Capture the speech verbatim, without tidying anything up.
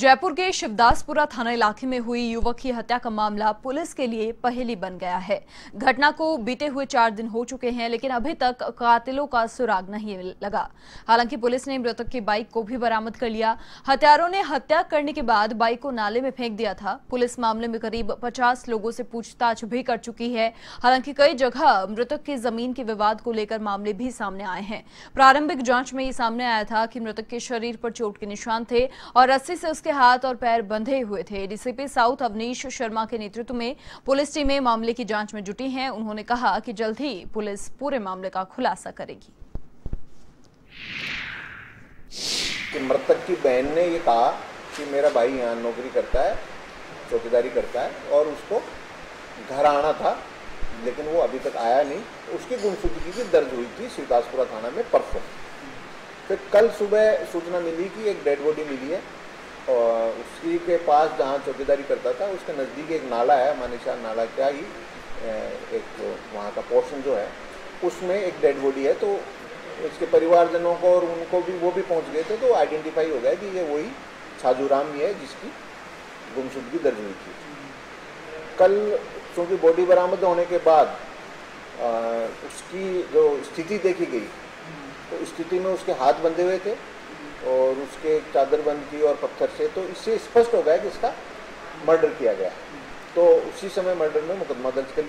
जयपुर के शिवदासपुरा थाना इलाके में हुई युवक की हत्या का मामला पुलिस के लिए पहेली बन गया है। घटना को बीते हुए चार दिन हो चुके हैं, लेकिन अभी तक कातिलों का सुराग नहीं लगा। हालांकि पुलिस ने मृतक की बाइक को भी बरामद कर लिया। हत्यारों ने हत्या करने के बाद बाइक को नाले में फेंक दिया था। पुलिस मामले में करीब पचास लोगों से पूछताछ भी कर चुकी है। हालांकि कई जगह मृतक की जमीन के विवाद को लेकर मामले भी सामने आए हैं। प्रारंभिक जाँच में ये सामने आया था कि मृतक के शरीर पर चोट के निशान थे और रस्सी से के हाथ और पैर बंधे हुए थे। डीसीपी साउथ अवनीश शर्मा के नेतृत्व में पुलिस टीमें मामले की जांच में जुटी हैं। उन्होंने कहा कि जल्द ही पुलिस पूरे मामले का खुलासा करेगी। कि मृतक की बहन ने ये कहा कि मेरा भाई यहाँ नौकरी करता है, चौकीदारी करता है और उसको घर आना था, लेकिन वो अभी तक आया नहीं। उसकी गुमशुदगी की दर्ज हुई थी शिवदासपुरा थाना में परसों। फिर कल सुबह सूचना मिली कि एक डेड बॉडी मिली है और उसी के पास जहाँ चौकीदारी करता था उसके नज़दीक एक नाला है, मानीशा नाला क्या ही एक वहाँ का पोर्शन जो है उसमें एक डेड बॉडी है। तो उसके परिवारजनों को और उनको भी वो भी पहुँच गए थे, तो आइडेंटिफाई हो गया कि ये वही छाझुराम ही है जिसकी गुमशुदगी दर्ज हुई थी। कल चूँकि बॉडी बरामद होने के बाद आ, उसकी जो स्थिति देखी गई तो स्थिति में उसके हाथ बंधे हुए थे और उसके चादर बंद की और पत्थर से, तो इससे स्पष्ट हो गया कि इसका मर्डर किया गया। तो उसी समय मर्डर में मुकदमा दर्ज कर